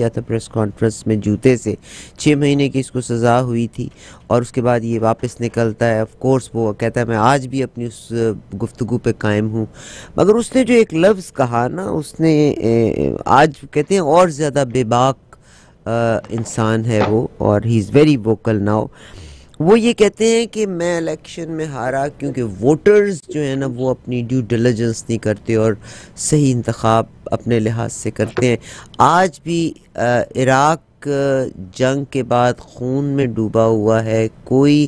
किया था press conference में जूते से। 6 महीने की इसको सज़ा हुई थी और उसके बाद ये वापस निकलता है। ऑफ कोर्स वो कहता है मैं आज भी अपनी उस गुफ्तगू पे कायम हूँ, मगर उसने जो एक लफ्ज़ कहा ना, उसने आज कहते हैं और ज़्यादा बेबाक इंसान है वो, और he is very vocal now. वो ये कहते हैं कि मैं इलेक्शन में हारा क्योंकि वोटर्स जो है ना वो अपनी ड्यू डिलिजेंस नहीं करते और सही इंतखाब अपने लिहाज से करते हैं। आज भी इराक जंग के बाद खून में डूबा हुआ है, कोई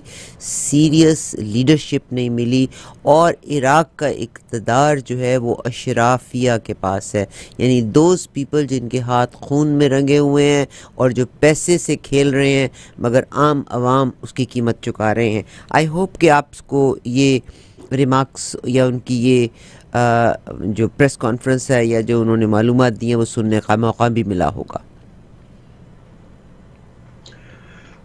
सीरियस लीडरशिप नहीं मिली और इराक का इक़्तिदार जो है वो अशराफिया के पास है, यानी दोज पीपल जिनके हाथ खून में रंगे हुए हैं और जो पैसे से खेल रहे हैं, मगर आम आवाम उसकी कीमत चुका रहे हैं। आई होप कि आपको ये रिमार्क्स या उनकी ये जो प्रेस कॉन्फ्रेंस है या जो उन्होंने मालूमात दी हैं वो सुनने का मौका भी मिला होगा।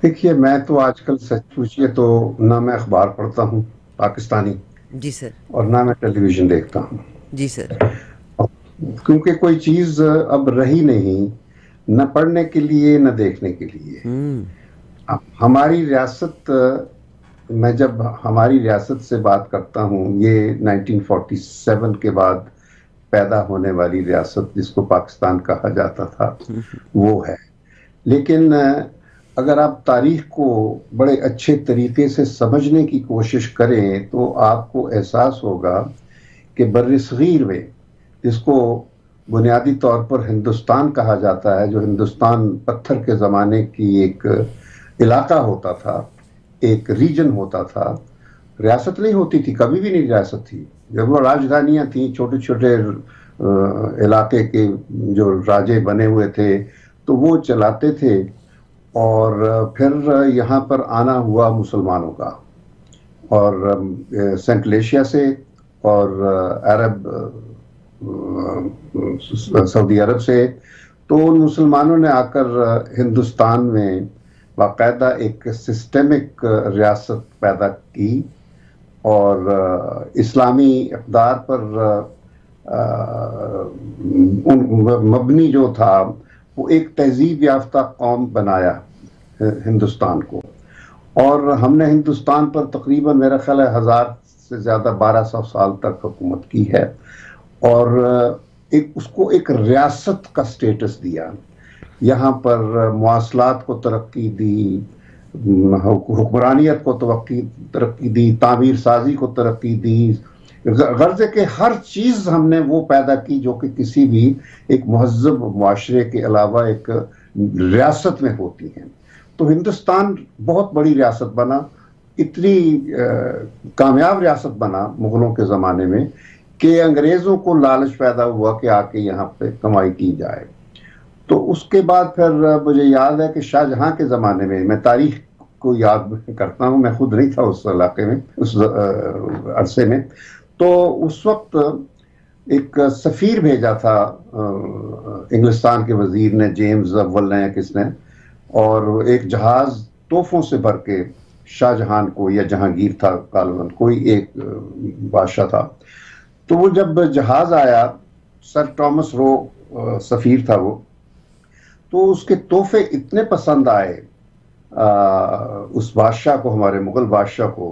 देखिए, मैं तो आजकल सच पूछिए तो ना मैं अखबार पढ़ता हूँ पाकिस्तानी, जी सर, और ना मैं टेलीविज़न देखता हूँ, जी सर, क्योंकि कोई चीज़ अब रही नहीं, न पढ़ने के लिए न देखने के लिए। हमारी रियासत, मैं जब हमारी रियासत से बात करता हूँ, ये 1947 के बाद पैदा होने वाली रियासत जिसको पाकिस्तान कहा जाता था वो है, लेकिन अगर आप तारीख को बड़े अच्छे तरीके से समझने की कोशिश करें तो आपको एहसास होगा कि बर्रसगीर में जिसको बुनियादी तौर पर हिंदुस्तान कहा जाता है, जो हिंदुस्तान पत्थर के ज़माने की एक इलाका होता था, एक रीजन होता था, रियासत नहीं होती थी, कभी भी नहीं रियासत थी। जब वो राजधानियाँ थीं, छोटे छोटे इलाके के जो राजे बने हुए थे तो वो चलाते थे, और फिर यहाँ पर आना हुआ मुसलमानों का और सेंट्रल एशिया से और अरब सऊदी अरब से, तो उन मुसलमानों ने आकर हिंदुस्तान में बाकायदा एक सिस्टमिक रियासत पैदा की और इस्लामी इक़्तिदार पर मबनी जो था वो एक तहजीब याफ्ता कौम बनाया हिंदुस्तान को। और हमने हिंदुस्तान पर तकरीबन मेरा ख्याल है 1000 से ज़्यादा 1200 साल तक हुकूमत की है और उसको एक रियासत का स्टेटस दिया। यहाँ पर मुआसलात को तरक्की दी, हुक्मरानियत को तरक्की दी, तामीर साजी को तरक्की दी, गर्ज़े के हर चीज़ हमने वो पैदा की जो कि किसी भी एक महज़ब मुआशरे के अलावा एक रियासत में होती हैं। तो हिंदुस्तान बहुत बड़ी रियासत बना, इतनी कामयाब रियासत बना मुग़लों के ज़माने में कि अंग्रेज़ों को लालच पैदा हुआ कि आके यहाँ पे कमाई की जाए। तो उसके बाद फिर मुझे याद है कि शाहजहाँ के ज़माने में, मैं तारीख को याद करता हूँ, मैं खुद नहीं था उस इलाके में उस अरसे में, तो उस वक्त एक सफ़ीर भेजा था इंग्लिस्तान के वज़ीर ने, जेम्स अव्वल ने किसने, और एक जहाज़ तोहफ़ों से भर के शाहजहान को, या जहांगीर था गालिबन, कोई एक बादशाह था, तो वो जब जहाज़ आया, सर थॉमस रो सफ़ीर था वो, तो उसके तोहफ़े इतने पसंद आए उस बादशाह को, हमारे मुग़ल बादशाह को,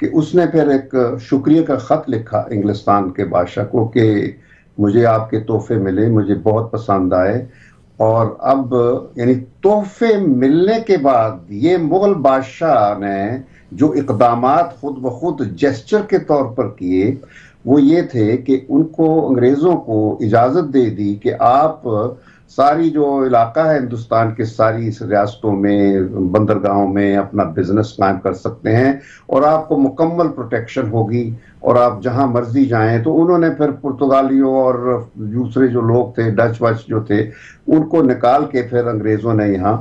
कि उसने फिर एक शुक्रिया का ख़त लिखा इंग्लिस्तान के बादशाह को कि मुझे आपके तोहफे मिले, मुझे बहुत पसंद आए। और अब यानी तोहफे मिलने के बाद ये मुग़ल बादशाह ने जो इकदामात खुद ब खुद जेस्चर के तौर पर किए वो ये थे कि उनको, अंग्रेज़ों को इजाज़त दे दी कि आप सारी जो इलाका है हिंदुस्तान के, सारी रियासतों में, बंदरगाहों में अपना बिजनेस कायम कर सकते हैं और आपको मुकम्मल प्रोटेक्शन होगी और आप जहां मर्जी जाएं। तो उन्होंने फिर पुर्तगालियों और दूसरे जो लोग थे, डच वच जो थे, उनको निकाल के फिर अंग्रेज़ों ने यहाँ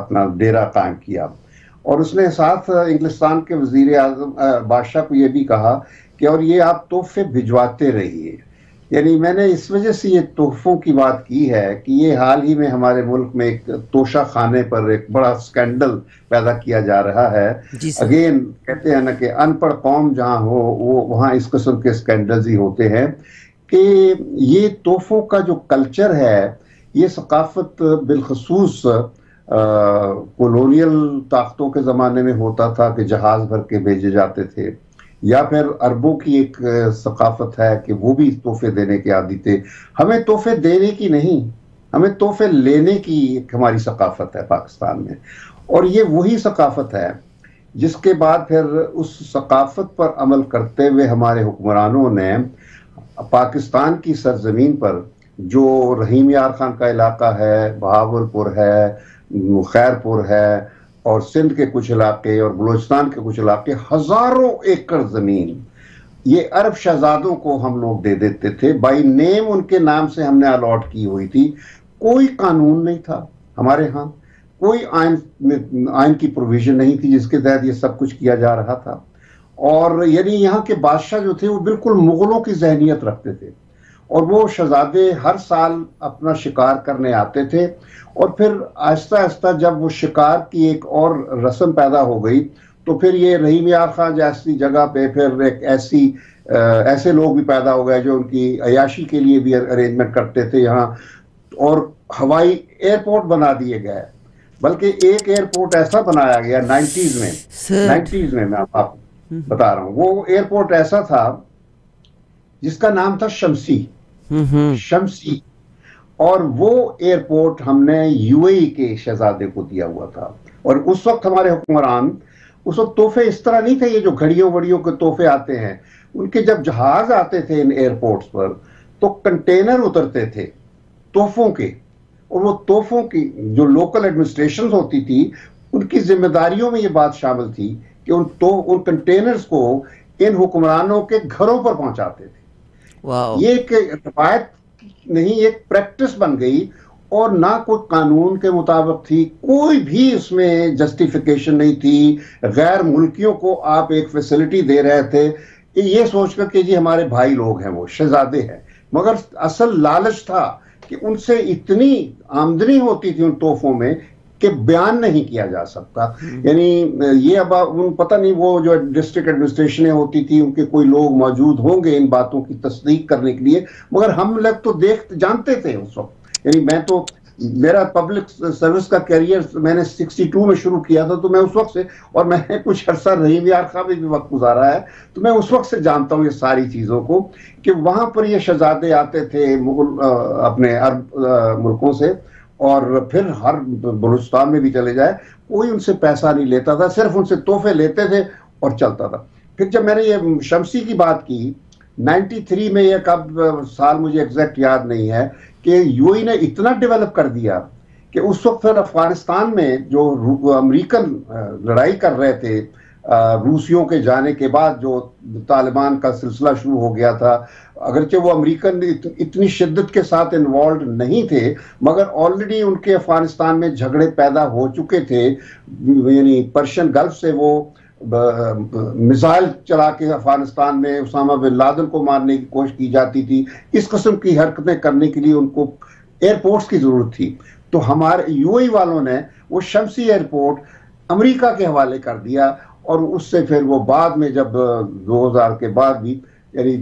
अपना डेरा कायम किया। और उसने साथ इंग्लिस्तान के वज़ीर आज़म बादशाह को ये भी कहा कि और ये आप तोहफे भिजवाते रहिए। यानी मैंने इस वजह से ये तोहफ़ों की बात की है कि ये हाल ही में हमारे मुल्क में एक तोशा खाने पर एक बड़ा स्कैंडल पैदा किया जा रहा है। अगेन कहते हैं ना कि अनपढ़ कौम जहाँ हो वो वहाँ इस किस्म के स्कैंडल्स ही होते हैं कि ये तोहफ़ों का जो कल्चर है ये सकाफत बिलखसूस कॉलोनियल ताकतों के ज़माने में होता था कि जहाज़ भर के भेजे जाते थे, या फिर अरबों की एक सकाफत है कि वो भी तोहफे देने के आदी थे। हमें तोहफे देने की नहीं, हमें तोहफे लेने की एक हमारी सकाफत है पाकिस्तान में, और ये वही सकाफत है जिसके बाद फिर उस सकाफत पर अमल करते हुए हमारे हुक्मरानों ने पाकिस्तान की सरजमीन पर, जो रहीम यार खान का इलाका है, बहावलपुर है, खैरपुर है, और सिंध के कुछ इलाके और बलूचिस्तान के कुछ इलाके, हज़ारों एकड़ ज़मीन ये अरब शहजादों को हम लोग दे देते थे। बाई नेम उनके नाम से हमने अलॉट की हुई थी। कोई कानून नहीं था हमारे यहाँ, कोई आइन की प्रोविज़न नहीं थी जिसके तहत ये सब कुछ किया जा रहा था। और यानी यहाँ के बादशाह जो थे वो बिल्कुल मुग़लों की जहनीत रखते थे, और वो शहजादे हर साल अपना शिकार करने आते थे, और फिर आहिस्ता आहिस्ता जब वो शिकार की एक और रस्म पैदा हो गई तो फिर ये रहीम यार खान जैसी जगह पे फिर एक ऐसे लोग भी पैदा हो गए जो उनकी अयाशी के लिए भी अरेंजमेंट करते थे यहाँ, और हवाई एयरपोर्ट बना दिए गए। बल्कि एक एयरपोर्ट ऐसा बनाया गया 90s में मैं आपको बता रहा हूँ, वो एयरपोर्ट ऐसा था जिसका नाम था शमसी, और वो एयरपोर्ट हमने यूएई के शहजादे को दिया हुआ था। और उस वक्त हमारे हुक्मरान, उस वक्त तोहफे इस तरह नहीं थे ये जो घड़ियों वड़ियों के तोहफे आते हैं, उनके जब जहाज आते थे इन एयरपोर्ट्स पर तो कंटेनर उतरते थे तोहफों के, और वो तोहफों की जो लोकल एडमिनिस्ट्रेशन होती थी उनकी जिम्मेदारियों में ये बात शामिल थी कि उन कंटेनर्स को इन हुक्मरानों के घरों पर पहुंचाते थे। ये एक रवायत नहीं, एक प्रैक्टिस बन गई, और ना कोई कानून के मुताबिक थी, कोई भी इसमें जस्टिफिकेशन नहीं थी। गैर मुल्कियों को आप एक फैसिलिटी दे रहे थे ये सोचकर कि जी हमारे भाई लोग हैं, वो शहजादे हैं, मगर असल लालच था कि उनसे इतनी आमदनी होती थी उन तोहफों में कि बयान नहीं किया जा सकता। यानी ये अब उन पता नहीं वो जो डिस्ट्रिक्ट एडमिनिस्ट्रेशनें होती थी उनके कोई लोग मौजूद होंगे इन बातों की तस्दीक करने के लिए, मगर हम लोग तो जानते थे उस वक्त। यानी मैं तो, मेरा पब्लिक सर्विस का करियर मैंने 62 में शुरू किया था, तो मैं उस वक्त से, और मैंने कुछ अरसा रहीम यार खान भी वक्त गुजारा है, तो मैं उस वक्त से जानता हूँ ये सारी चीज़ों को कि वहाँ पर ये शहजादे आते थे मुगल अपने अरब मुल्कों से, और फिर हर बलूचिस्तान में भी चले जाए, कोई उनसे पैसा नहीं लेता था, सिर्फ उनसे तोहफे लेते थे और चलता था। फिर जब मैंने ये शमसी की बात की 93 में, यह कब साल मुझे एग्जैक्ट याद नहीं है, कि यूएई ने इतना डेवलप कर दिया कि उस वक्त फिर अफगानिस्तान में जो अमेरिकन लड़ाई कर रहे थे रूसियों के जाने के बाद, जो तालिबान का सिलसिला शुरू हो गया था, अगरचे वो अमेरिकन इतनी शिद्दत के साथ इन्वॉल्व नहीं थे, मगर ऑलरेडी उनके अफगानिस्तान में झगड़े पैदा हो चुके थे। यानी पर्शियन गल्फ से वो मिसाइल चला के अफगानिस्तान में उसामा बिन लादेन को मारने की कोशिश की जाती थी। इस कस्म की हरकतें करने के लिए उनको एयरपोर्ट्स की ज़रूरत थी, तो हमारे यूएई वालों ने वो शमसी एयरपोर्ट अमेरिका के हवाले कर दिया, और उससे फिर वो बाद में जब 2000 के बाद भी, यानी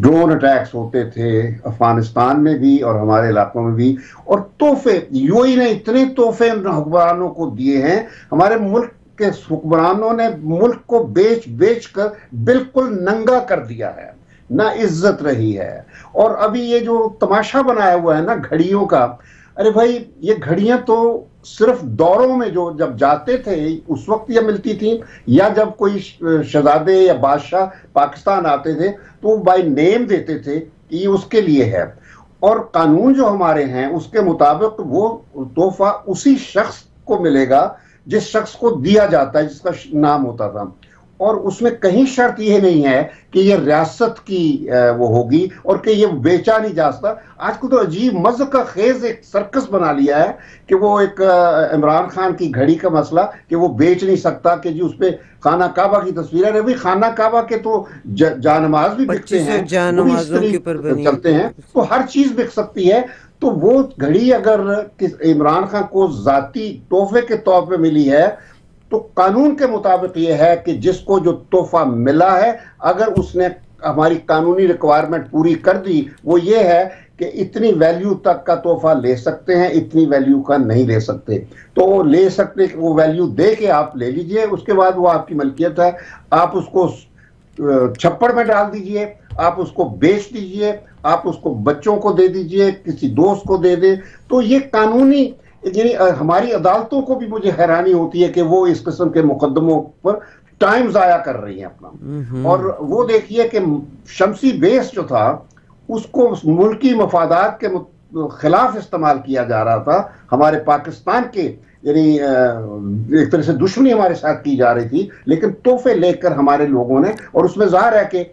ड्रोन अटैक्स होते थे अफगानिस्तान में भी और हमारे इलाकों में भी, और तोहफे यूएई ने इतने तोहफे हुक्मरानों को दिए हैं। हमारे मुल्क के हुक्मरानों ने मुल्क को बेच बेच कर बिल्कुल नंगा कर दिया है, ना इज्जत रही है। और अभी ये जो तमाशा बनाया हुआ है ना घड़ियों का, अरे भाई ये घड़ियां तो सिर्फ दौरों में जो जब जाते थे उस वक्त यह मिलती थी, या जब कोई शहजादे या बादशाह पाकिस्तान आते थे तो बाय नेम देते थे कि ये उसके लिए है, और कानून जो हमारे हैं उसके मुताबिक वो तोहफा उसी शख्स को मिलेगा जिस शख्स को दिया जाता है, जिसका नाम होता था। और उसमें कहीं शर्त यह नहीं है कि यह रियासत की वो होगी और कि ये बेचा नहीं जा सकता। आजकल तो अजीब मज़ का खेज एक सर्कस बना लिया है कि वो एक इमरान खान की घड़ी का मसला कि वो बेच नहीं सकता, कि जी उस पर खाना काबा की तस्वीर है। अभी खाना काबा के तो जानमाज भी बिकते हैं, चलते हैं, तो हर चीज़ बिक सकती है। तो वो घड़ी अगर इमरान खान को ज़ाती तोहफे के तौर पर मिली है तो कानून के मुताबिक ये है कि जिसको जो तोहफा मिला है, अगर उसने हमारी कानूनी रिक्वायरमेंट पूरी कर दी, वो ये है कि इतनी वैल्यू तक का तोहफा ले सकते हैं, इतनी वैल्यू का नहीं ले सकते। तो वो ले सकते, वो वैल्यू दे के आप ले लीजिए, उसके बाद वो आपकी मलकियत है। आप उसको छप्पड़ में डाल दीजिए, आप उसको बेच दीजिए, आप उसको बच्चों को दे दीजिए, किसी दोस्त को दे दे। तो ये कानूनी, यानी हमारी अदालतों को भी मुझे हैरानी होती है कि वो इस किस्म के मुकदमों पर टाइम जाया कर रही हैं अपना। और वो देखिए कि शम्सी बेस जो था उसको मुल्की मफादात के खिलाफ इस्तेमाल किया जा रहा था। हमारे पाकिस्तान के यानी एक तरह से दुश्मनी हमारे साथ की जा रही थी, लेकिन तोहफे लेकर हमारे लोगों ने, और उसमें जाहिर है कि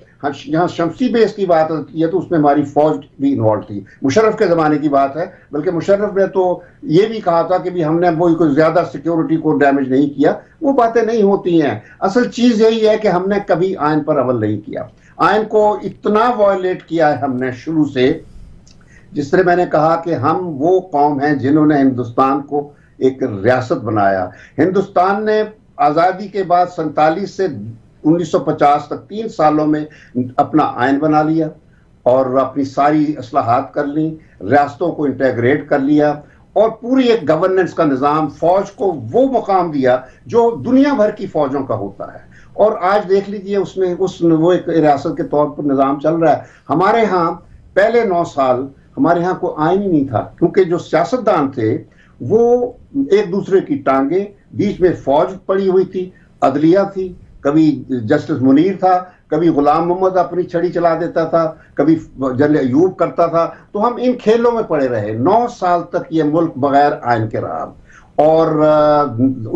यहाँ शम्सी बेस की बात आती है तो उसमें हमारी फौज भी इन्वॉल्व थी। मुशर्रफ के ज़माने की बात है, बल्कि मुशर्रफ ने तो ये भी कहा था कि भी हमने वो कोई ज़्यादा सिक्योरिटी को डैमेज नहीं किया। वो बातें नहीं होती हैं, असल चीज़ यही है कि हमने कभी आइन पर अमल नहीं किया। आइन को इतना वायलेट किया है हमने शुरू से, जिस तरह मैंने कहा कि हम वो कौम हैं जिन्होंने हिंदुस्तान को एक रियासत बनाया। हिंदुस्तान ने आज़ादी के बाद 47 से 1950 तक 3 सालों में अपना आइन बना लिया और अपनी सारी असलाहत कर ली, रियासतों को इंटेग्रेट कर लिया और पूरी एक गवर्नेंस का निज़ाम, फौज को वो मुकाम दिया जो दुनिया भर की फौजों का होता है। और आज देख लीजिए उसमें वो एक रियासत के तौर पर निज़ाम चल रहा है। हमारे यहाँ पहले 9 साल हमारे यहाँ कोई आइन ही नहीं था, क्योंकि जो सियासतदान थे वो एक दूसरे की टांगे, बीच में फौज पड़ी हुई थी, अदलिया थी, कभी जस्टिस मुनीर था, कभी गुलाम मोहम्मद अपनी छड़ी चला देता था, कभी जनरल अयूब करता था। तो हम इन खेलों में पड़े रहे 9 साल तक। ये मुल्क बगैर आइन के रहा और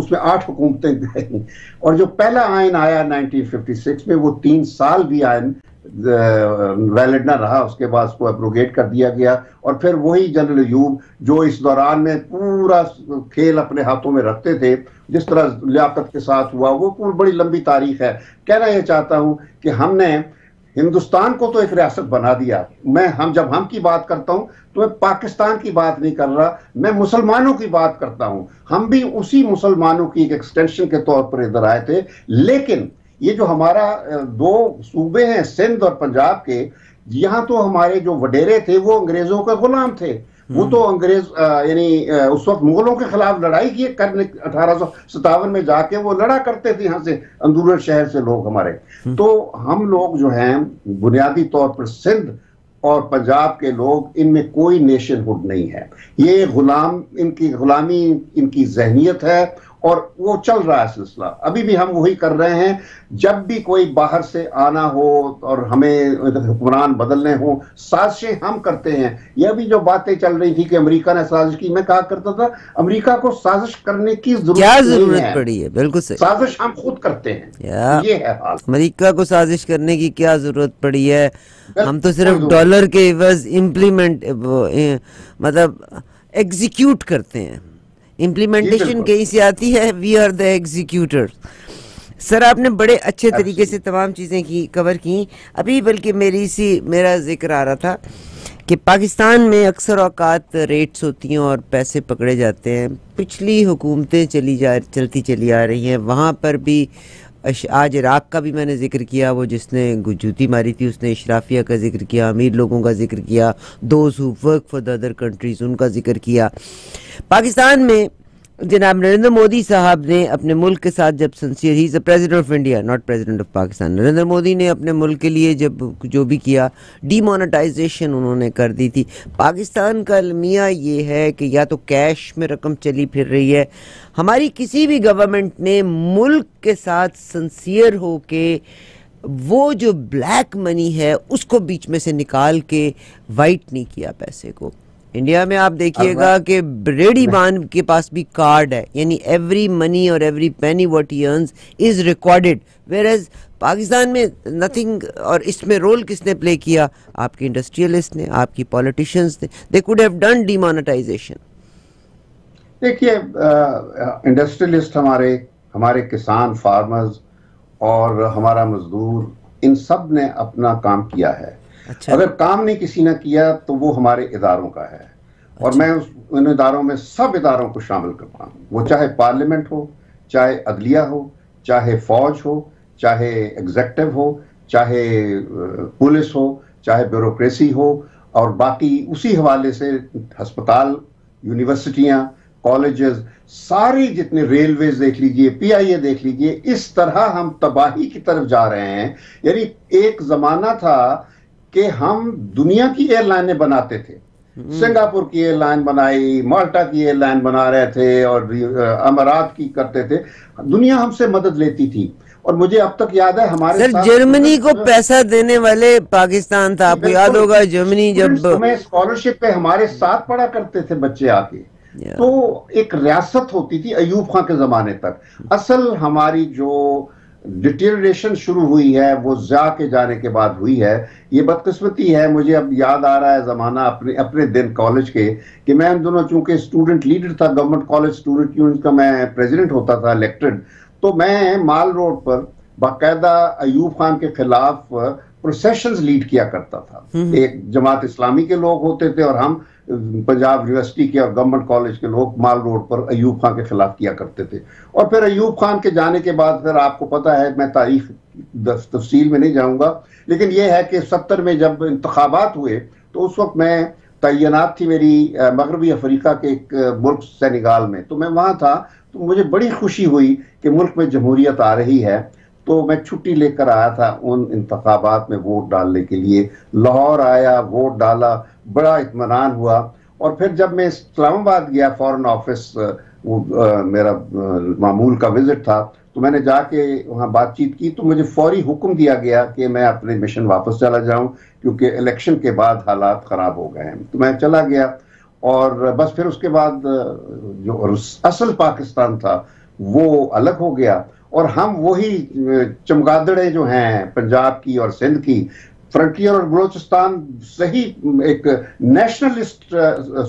उसमें 8 हुकूमतें गई। और जो पहला आइन आया 1956 में, वो 3 साल भी आइन वैलिड ना रहा, उसके बाद उसको एब्रोगेट कर दिया गया। और फिर वही जनरल अयूब जो इस दौरान में पूरा खेल अपने हाथों में रखते थे, जिस तरह लियाकत के साथ हुआ, वो पूरी बड़ी लंबी तारीख है। कहना ये चाहता हूँ कि हमने हिंदुस्तान को तो एक रियासत बना दिया। जब हम की बात करता हूँ तो मैं पाकिस्तान की बात नहीं कर रहा, मैं मुसलमानों की बात करता हूँ। हम भी उसी मुसलमानों की एक एक्सटेंशन के तौर पर इधर आए थे। लेकिन ये जो हमारा 2 सूबे हैं, सिंध और पंजाब के, यहाँ तो हमारे जो वडेरे थे वो अंग्रेजों के गुलाम थे। वो तो अंग्रेज यानी उस वक्त मुगलों के खिलाफ लड़ाई की करने 1857 में जाके वो लड़ा करते थे। यहाँ से अंदरूनी शहर से लोग हमारे, तो हम लोग जो हैं बुनियादी तौर पर सिंध और पंजाब के लोग, इनमें कोई नेशनहुड नहीं है। ये गुलाम, इनकी गुलामी, इनकी जहनीत है और वो चल रहा है सिलसिला। अभी भी हम वही कर रहे हैं। जब भी कोई बाहर से आना हो और हमें हुक्मरान बदलने हों, साजिशें हम करते हैं। यह भी जो बातें चल रही थी कि अमेरिका ने साजिश की, मैं कहा करता था अमेरिका को साजिश करने की जरूरत पड़ी है, बिल्कुल सही। साजिश हम खुद करते हैं, ये है हाल। अमेरिका को साजिश करने की क्या जरूरत पड़ी है? हम तो सिर्फ डॉलर के एवज इम्प्लीमेंट, मतलब एग्जीक्यूट करते हैं। इम्प्लीमेंटेशन कहीं से आती है, we are the executors. Sir, आपने बड़े अच्छे तरीके से तमाम चीज़ें की कवर की अभी। बल्कि मेरा जिक्र आ रहा था कि पाकिस्तान में अक्सर औकात रेट्स होती हैं और पैसे पकड़े जाते हैं। पिछली हुकूमतें चलती चली आ रही हैं। वहाँ पर भी आज इराक़ का भी मैंने जिक्र किया, वो जिसने जूती मारी थी उसने इशराफिया का जिक्र किया, अमीर लोगों का जिक्र किया, those who work for the other countries उनका जिक्र किया। पाकिस्तान में जनाब नरेंद्र मोदी साहब ने अपने मुल्क के साथ जब sincere, he is the president of India not president of Pakistan, Narendra Modi ने अपने मुल्क के लिए जब जो भी किया, डीमोनेटाइजेशन उन्होंने कर दी थी। पाकिस्तान का अलमिया ये है कि या तो कैश में रकम चली फिर रही है। हमारी किसी भी गवर्नमेंट ने मुल्क के साथ सिंसियर हो के वो जो ब्लैक मनी है उसको बीच में से निकाल के वाइट नहीं किया पैसे को। इंडिया में आप देखिएगा कि रेडी बान के पास भी कार्ड है, यानी एवरी मनी और every penny what he earns is recorded. Where as Pakistan में नथिंग। और इसमें रोल किसने प्ले किया? आपके इंडस्ट्रियलिस्ट ने, आपकी पॉलिटिशियंस ने। They could have done demonetization. देखिए, इंडस्ट्रियलिस्ट हमारे किसान, फार्मर्स और हमारा मजदूर, इन सब ने अपना काम किया है। अच्छा। अगर काम नहीं किसी ने किया तो वो हमारे इदारों का है। अच्छा। और मैं उन इदारों में, सब इदारों को शामिल करता हूँ, वो चाहे पार्लियामेंट हो, चाहे अदलिया हो, चाहे फौज हो, चाहे एग्जेक्टिव हो, चाहे पुलिस हो, चाहे ब्यूरोक्रेसी हो, और बाकी उसी हवाले से अस्पताल, यूनिवर्सिटियां, कॉलेजेस, सारी जितने रेलवेज देख लीजिए, पीआईए देख लीजिए, इस तरह हम तबाही की तरफ जा रहे हैं। यानी एक जमाना था कि हम दुनिया की एयरलाइनें बनाते थे, सिंगापुर की एयरलाइन बनाई, माल्टा की एयरलाइन बना रहे थे और अमारात की करते थे, दुनिया हमसे मदद लेती थी। और मुझे अब तक याद है हमारे सर जर्मनी को पैसा देने वाले पाकिस्तान था, आपको याद होगा, जर्मनी जब हमें स्कॉलरशिप पे हमारे साथ पढ़ा करते थे बच्चे आके। तो एक रियासत होती थी अयूब खां के जमाने तक। असल हमारी जो डिटेरियरेशन शुरू हुई है वो ज़िया के जाने के बाद हुई है, ये बदकिस्मती है। मुझे अब याद आ रहा है ज़माना अपने दिन कॉलेज के, कि मैं उन दोनों चूँकि स्टूडेंट लीडर था, गवर्नमेंट कॉलेज स्टूडेंट यूनियन का मैं प्रेसिडेंट होता था इलेक्टेड, तो मैं माल रोड पर बाकायदा अयूब खान के खिलाफ प्रोसेशंस लीड किया करता था। एक जमात इस्लामी के लोग होते थे और हम पंजाब यूनिवर्सिटी के और गवर्नमेंट कॉलेज के लोग माल रोड पर अयूब खान के खिलाफ किया करते थे। और फिर अयूब खान के जाने के बाद फिर आपको पता है, मैं तारीख तफसील में नहीं जाऊंगा, लेकिन यह है कि 70 में जब इंतखाबात हुए तो उस वक्त मैं तैनात थी, मेरी मगरबी अफ्रीका के एक मुल्क सेनेगाल में, तो मैं वहाँ था। तो मुझे बड़ी खुशी हुई कि मुल्क में जमहूरियत आ रही है, तो मैं छुट्टी लेकर आया था उन इंतखाबात में वोट डालने के लिए। लाहौर आया, वोट डाला, बड़ा इत्मीनान हुआ। और फिर जब मैं इस्लामाबाद गया, फॉरेन ऑफिस मेरा मामूल का विजिट था, तो मैंने जाके वहाँ बातचीत की, तो मुझे फौरी हुक्म दिया गया कि मैं अपने मिशन वापस चला जाऊँ क्योंकि इलेक्शन के बाद हालात ख़राब हो गए हैं। तो मैं चला गया और बस फिर उसके बाद जो असल पाकिस्तान था वो अलग हो गया और हम वही चमगादड़ें जो हैं पंजाब की और सिंध की, फ्रंटियर और बलूचिस्तान सही एक नेशनलिस्ट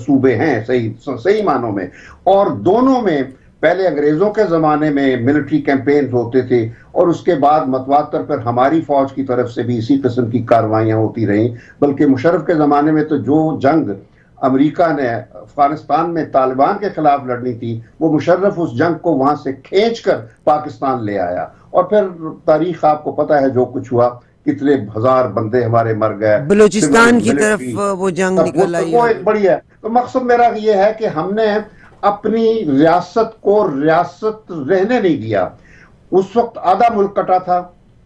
सूबे हैं सही मानों में। और दोनों में पहले अंग्रेज़ों के ज़माने में मिलिट्री कैंपेन होते थे और उसके बाद मतवातर पर हमारी फ़ौज की तरफ से भी इसी किस्म की कार्रवाइयाँ होती रहीं। बल्कि मुशर्रफ के ज़माने में तो जो जंग अमेरिका ने अफगानिस्तान में तालिबान के खिलाफ लड़नी थी, वो मुशर्रफ उस जंग को वहाँ से खींचकर पाकिस्तान ले आया। और फिर तारीख आपको पता है जो कुछ हुआ, कितने हजार बंदे हमारे मर गए, बलूचिस्तान की तरफ वो जंग निकल आई। वो एक बड़ी है। तो मकसद मेरा ये है कि हमने अपनी रियासत को रियासत रहने नहीं दिया। उस वक्त आधा मुल्क कटा था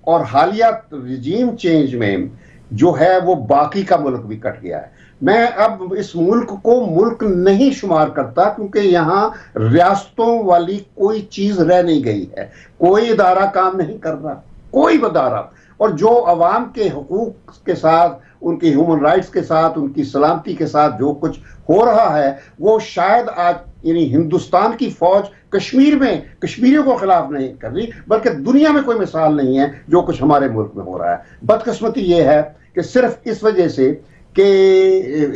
और हालिया रिजीम चेंज में जो है वो बाकी का मुल्क भी कट गया है। मैं अब इस मुल्क को मुल्क नहीं शुमार करता क्योंकि यहाँ रियासतों वाली कोई चीज़ रह नहीं गई है, कोई इदारा काम नहीं कर रहा, कोई वदारत। और जो अवाम के हकूक के साथ, उनके ह्यूमन राइट्स के साथ, उनकी सलामती के साथ जो कुछ हो रहा है, वो शायद आज यानी हिंदुस्तान की फौज कश्मीर में कश्मीरियों को खिलाफ नहीं कर रही, बल्कि दुनिया में कोई मिसाल नहीं है जो कुछ हमारे मुल्क में हो रहा है। बदकिस्मती ये है कि सिर्फ इस वजह से कि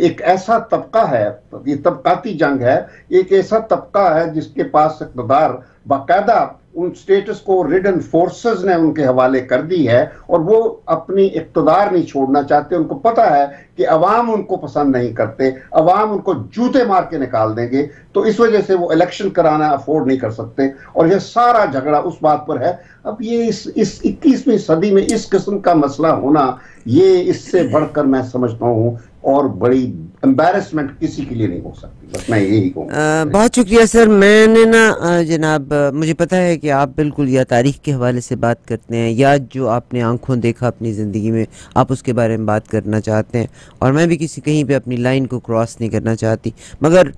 एक ऐसा तबका है, ये तबकाती जंग है, एक ऐसा तबका है जिसके पास इक़्तिदार बाकायदा उन स्टेटस को रिडन फोर्सेस ने उनके हवाले कर दी है और वो अपनी इक़्तिदार नहीं छोड़ना चाहते। उनको पता है कि अवाम उनको पसंद नहीं करते, अवाम उनको जूते मार के निकाल देंगे, तो इस वजह से वो इलेक्शन कराना अफोर्ड नहीं कर सकते। और यह सारा झगड़ा उस बात पर है। अब ये इस 21वीं सदी में इस किस्म का मसला होना, ये इससे बढ़कर मैं समझता हूँ और बड़ी एम्बैरसमेंट किसी के लिए नहीं हो सकती। बस मैं यही कहूँगा। बहुत शुक्रिया सर। मैंने ना जनाब, मुझे पता है कि आप बिल्कुल या तारीख के हवाले से बात करते हैं या जो आपने आंखों देखा अपनी ज़िंदगी में, आप उसके बारे में बात करना चाहते हैं, और मैं भी किसी कहीं पे अपनी लाइन को क्रॉस नहीं करना चाहती। मगर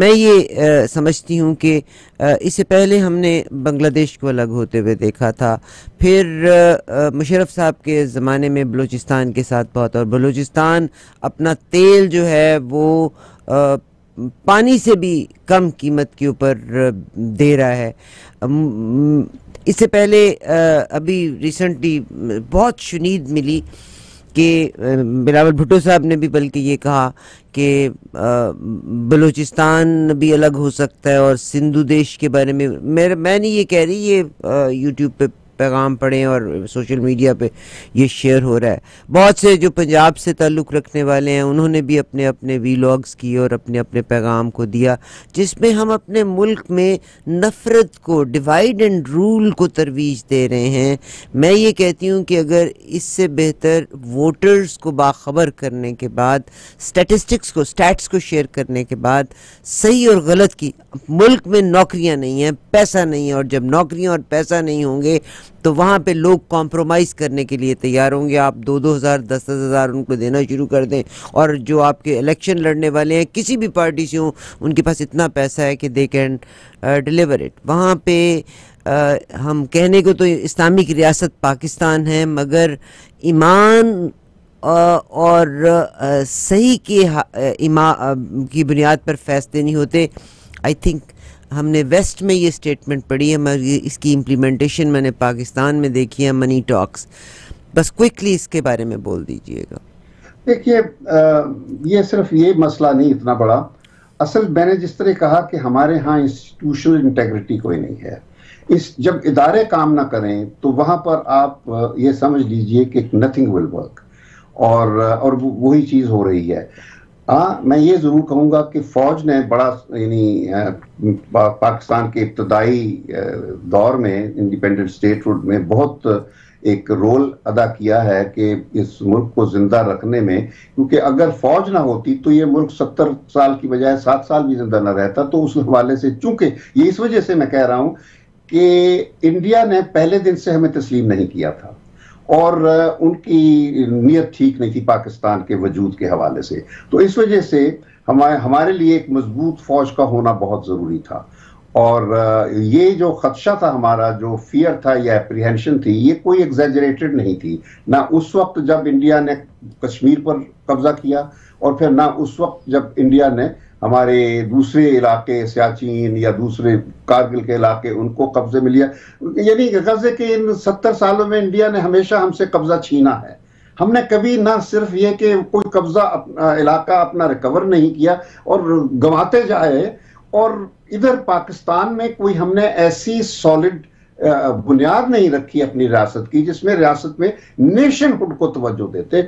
मैं ये समझती हूँ कि इससे पहले हमने बांग्लादेश को अलग होते हुए देखा था, फिर मुशर्रफ साहब के ज़माने में बलूचिस्तान के साथ बहुत, और बलूचिस्तान अपना तेल जो है वो पानी से भी कम कीमत के ऊपर दे रहा है। इससे पहले अभी रिसेंटली बहुत शुनीद मिली कि बिलावल भुट्टो साहब ने भी बल्कि ये कहा कि बलूचिस्तान भी अलग हो सकता है और सिंधु देश के बारे में। मैं नहीं ये कह रही, ये यूट्यूब पे पैगाम पढ़ें और सोशल मीडिया पे ये शेयर हो रहा है। बहुत से जो पंजाब से ताल्लुक़ रखने वाले हैं उन्होंने भी अपने अपने वीलॉग्स किए और अपने अपने पैगाम को दिया, जिसमें हम अपने मुल्क में नफ़रत को, डिवाइड एंड रूल को तरवीज दे रहे हैं। मैं ये कहती हूँ कि अगर इससे बेहतर वोटर्स को बाखबर करने के बाद, स्टैटिस्टिक्स को, स्टैट्स को शेयर करने के बाद सही और गलत की, मुल्क में नौकरियाँ नहीं हैं, पैसा नहीं है, और जब नौकरियाँ और पैसा नहीं होंगे तो वहाँ पे लोग कॉम्प्रोमाइज़ करने के लिए तैयार होंगे। आप 2-2 हज़ार, 10-10 हज़ार उनको देना शुरू कर दें, और जो आपके इलेक्शन लड़ने वाले हैं किसी भी पार्टी से हों, उनके पास इतना पैसा है कि दे कैन डिलीवर इट। वहाँ पे हम कहने को तो इस्लामिक रियासत पाकिस्तान है, मगर ईमान और सही की बुनियाद पर फैसले नहीं होते। आई थिंक हमने वेस्ट में ये स्टेटमेंट पढ़ी है, मगर इसकी इम्प्लीमेंटेशन मैंने पाकिस्तान में देखी है। मनी टॉक्स, बस क्विकली इसके बारे में बोल दीजिएगा। देखिए, ये सिर्फ ये मसला नहीं इतना बड़ा, असल मैंने जिस तरह कहा कि हमारे यहाँ इंस्टीट्यूशनल इंटेग्रिटी कोई नहीं है। इस जब इदारे काम ना करें तो वहाँ पर आप ये समझ लीजिए कि नथिंग विल वर्क, और वही चीज़ हो रही है। हाँ, मैं ये ज़रूर कहूँगा कि फ़ौज ने बड़ा, यानी पाकिस्तान के इब्तदाई दौर में, इंडिपेंडेंट स्टेटहुड में बहुत एक रोल अदा किया है कि इस मुल्क को ज़िंदा रखने में, क्योंकि अगर फ़ौज ना होती तो ये मुल्क 70 साल की बजाय 7 साल भी ज़िंदा ना रहता। तो उस हवाले से, चूँकि ये इस वजह से मैं कह रहा हूँ कि इंडिया ने पहले दिन से हमें तस्लीम नहीं किया था, और उनकी नीयत ठीक नहीं थी पाकिस्तान के वजूद के हवाले से। तो इस वजह से हमारे लिए एक मजबूत फौज का होना बहुत ज़रूरी था, और ये जो खदशा था हमारा, जो फियर था या एप्रीहेंशन थी, ये कोई एग्जैजरेटेड नहीं थी, ना उस वक्त जब इंडिया ने कश्मीर पर कब्जा किया, और फिर ना उस वक्त जब इंडिया ने हमारे दूसरे इलाके, सियाचिन या दूसरे कारगिल के इलाके, उनको कब्जे में लिया। यानी गज़े के इन 70 सालों में इंडिया ने हमेशा हमसे कब्जा छीना है। हमने कभी ना सिर्फ ये कि कोई कब्जा इलाका अपना रिकवर नहीं किया और गंवाते जाए, और इधर पाकिस्तान में कोई हमने ऐसी सॉलिड बुनियाद नहीं रखी अपनी रियासत की जिसमें रियासत में नेशनहुड को तवज्जो देते,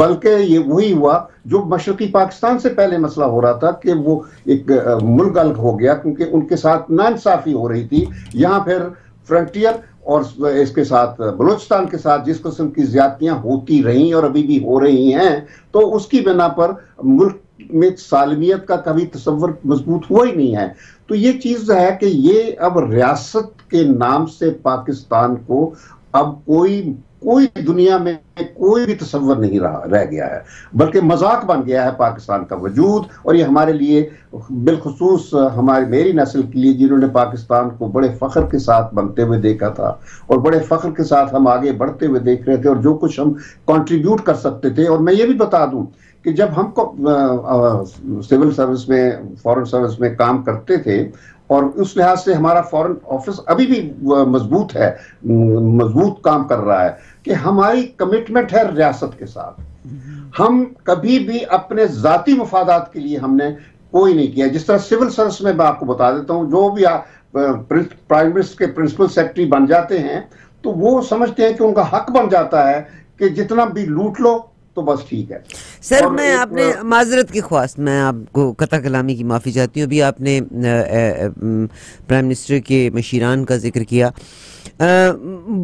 बल्कि ये वही हुआ जो मशरकी पाकिस्तान से पहले मसला हो रहा था कि वो एक मुल्क अलग हो गया क्योंकि उनके साथ नाइंसाफी हो रही थी। यहाँ फिर फ्रंटियर और इसके साथ बलूचिस्तान के साथ जिस किस्म की ज्यादतियाँ होती रहीं और अभी भी हो रही हैं, तो उसकी बिना पर मुल्क में सालमियत का कभी तस्वर मजबूत हुआ ही नहीं है। तो ये चीज़ है कि ये अब रियासत के नाम से पाकिस्तान को अब कोई दुनिया में कोई भी तस्वर नहीं रह गया है, बल्कि मजाक बन गया है पाकिस्तान का वजूद। और ये हमारे लिए, बिलखसूस हमारे मेरी नस्ल के लिए जिन्होंने पाकिस्तान को बड़े फख्र के साथ बनते हुए देखा था और बड़े फख्र के साथ हम आगे बढ़ते हुए देख रहे थे और जो कुछ हम कंट्रीब्यूट कर सकते थे। और मैं ये भी बता दूं कि जब हमको सिविल सर्विस में, फॉरेन सर्विस में काम करते थे, और उस लिहाज से हमारा फॉरेन ऑफिस अभी भी मजबूत है, मजबूत काम कर रहा है, कि हमारी कमिटमेंट है रियासत के साथ। हम कभी भी अपने जाती मफादात के लिए हमने कोई नहीं किया। जिस तरह सिविल सर्विस में मैं आपको बता देता हूँ, जो भी प्राइम मिनिस्टर के प्रिंसिपल सेक्रेटरी बन जाते हैं तो वो समझते हैं कि उनका हक बन जाता है कि जितना भी लूट लो तो बस ठीक है। सर, मैं आपने माजरत की ख्वास्त, मैं आपको कता कलामी की माफ़ी चाहती हूँ। अभी आपने प्राइम मिनिस्टर के मशीरान का जिक्र किया,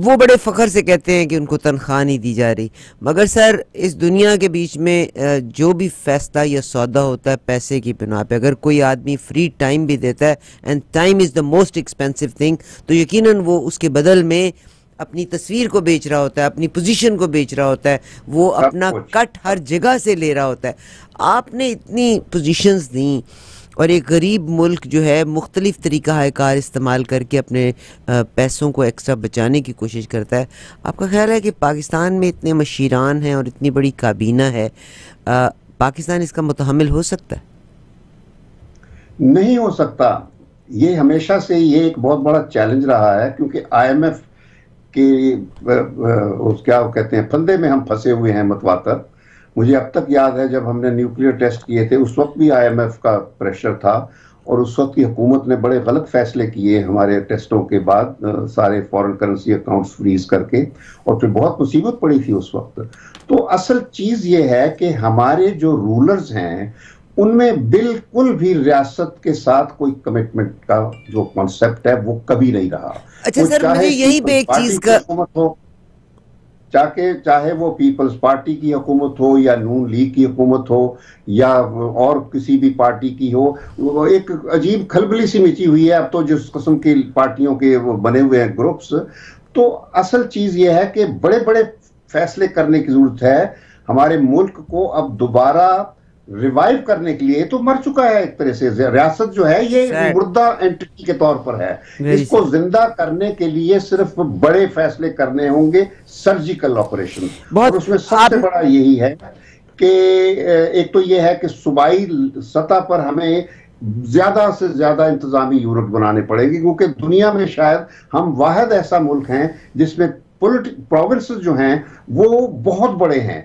वो बड़े फ़ख्र से कहते हैं कि उनको तनख्वाह नहीं दी जा रही, मगर सर इस दुनिया के बीच में जो भी फैसला या सौदा होता है पैसे की बिना पे, अगर कोई आदमी फ्री टाइम भी देता है, and time is the most expensive thing, तो यकीनन वो उसके बदल में अपनी तस्वीर को बेच रहा होता है, अपनी पोजीशन को बेच रहा होता है, वो अपना कट हर जगह से ले रहा होता है। आपने इतनी पोजीशंस दी और एक गरीब मुल्क जो है मुख्तलिफ तरीक़ाकार इस्तेमाल करके अपने पैसों को एक्स्ट्रा बचाने की कोशिश करता है। आपका ख्याल है कि पाकिस्तान में इतने मशीरान हैं और इतनी बड़ी काबीना है, पाकिस्तान इसका मुतहम्मिल हो सकता है? नहीं हो सकता। ये हमेशा से ये एक बहुत बड़ा चैलेंज रहा है, क्योंकि IMF कि क्या कहते हैं, फंदे में हम फंसे हुए हैं मतवातर। मुझे अब तक याद है जब हमने न्यूक्लियर टेस्ट किए थे उस वक्त भी IMF का प्रेशर था और उस वक्त की हुकूमत ने बड़े गलत फैसले किए हमारे टेस्टों के बाद, सारे फॉरेन करेंसी अकाउंट्स फ्रीज करके, और फिर बहुत मुसीबत पड़ी थी उस वक्त। तो असल चीज़ ये है कि हमारे जो रूलर्स हैं उनमें बिल्कुल भी रियासत के साथ कोई कमिटमेंट का जो कॉन्सेप्ट है वो कभी नहीं रहा। अच्छा सर, मुझे यही पे एक चीज़ का चाहे वो पीपल्स पार्टी की हुकूमत हो या नून लीग की हुकूमत हो या और किसी भी पार्टी की हो, एक अजीब खलबली सी मची हुई है अब तो जिस किस्म की पार्टियों के वो बने हुए हैं ग्रुप्स। तो असल चीज़ ये है कि बड़े बड़े फैसले करने की ज़रूरत है। हमारे मुल्क को अब दोबारा रिवाइव करने के लिए तो मर चुका है एक तरह से, रियासत जो है ये मुर्दा एंटिटी के तौर पर है, इसको जिंदा करने के लिए सिर्फ बड़े फैसले करने होंगे, सर्जिकल ऑपरेशन। और उसमें सबसे बड़ा यही है कि एक तो ये है कि सूबाई सतह पर हमें ज्यादा से ज्यादा इंतजामी यूनिट बनाने पड़ेगी, क्योंकि दुनिया में शायद हम वाहिद ऐसा मुल्क हैं जिसमें प्रोविंस जो हैं वो बहुत बड़े हैं,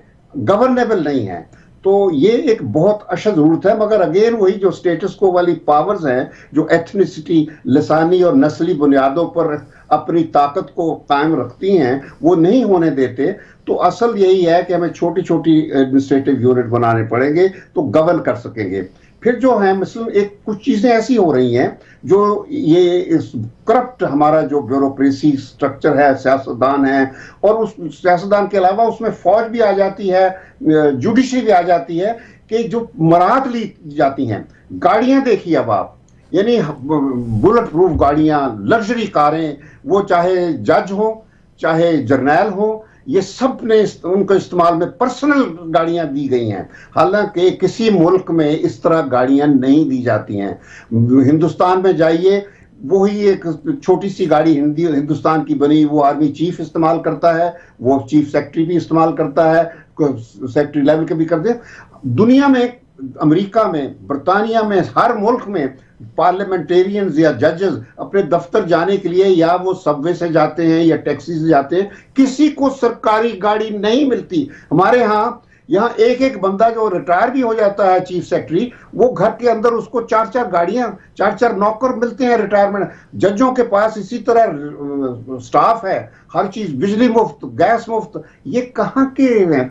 गवर्नेबल नहीं है। तो ये एक बहुत अशद जरूरत है, मगर अगेन वही जो स्टेटस को वाली पावर्स हैं जो एथनिसिटी, लसानी और नस्ली बुनियादों पर अपनी ताकत को कायम रखती हैं, वो नहीं होने देते। तो असल यही है कि हमें छोटी छोटी एडमिनिस्ट्रेटिव यूनिट बनाने पड़ेंगे तो गवर्न कर सकेंगे। फिर जो है मसलन एक कुछ चीज़ें ऐसी हो रही हैं जो ये इस करप्ट हमारा जो ब्यूरोक्रेसी स्ट्रक्चर है, सियासतदान है, और उस सियासतदान के अलावा उसमें फौज भी आ जाती है, जुडिशरी भी आ जाती है, कि जो मराहत ली जाती हैं। गाड़ियां देखिए अब आप, यानी बुलेट प्रूफ गाड़ियां, लग्जरी कारें, वो चाहे जज हो चाहे जर्नैल हो, ये सब ने उनको इस्तेमाल में पर्सनल गाड़ियां दी गई हैं। हालांकि किसी मुल्क में इस तरह गाड़ियां नहीं दी जाती हैं। हिंदुस्तान में जाइए, वही एक छोटी सी गाड़ी हिंदुस्तान की बनी वो आर्मी चीफ इस्तेमाल करता है, वो चीफ सेक्रेटरी भी इस्तेमाल करता है, सेक्रेटरी लेवल के भी करते हैं। दुनिया में, अमेरिका में, बरतानिया में, हर मुल्क में पार्लियामेंटेरियंस या जजेस अपने दफ्तर जाने के लिए या वो सबवे से जाते हैं या टैक्सी से जाते हैं, किसी को सरकारी गाड़ी नहीं मिलती। हमारे यहाँ एक एक बंदा जो रिटायर भी हो जाता है चीफ सेक्रेटरी, वो घर के अंदर उसको चार चार गाड़ियाँ, चार चार नौकर मिलते हैं रिटायरमेंट। जजों के पास इसी तरह स्टाफ है, हर चीज, बिजली मुफ्त, गैस मुफ्त। ये कहाँ के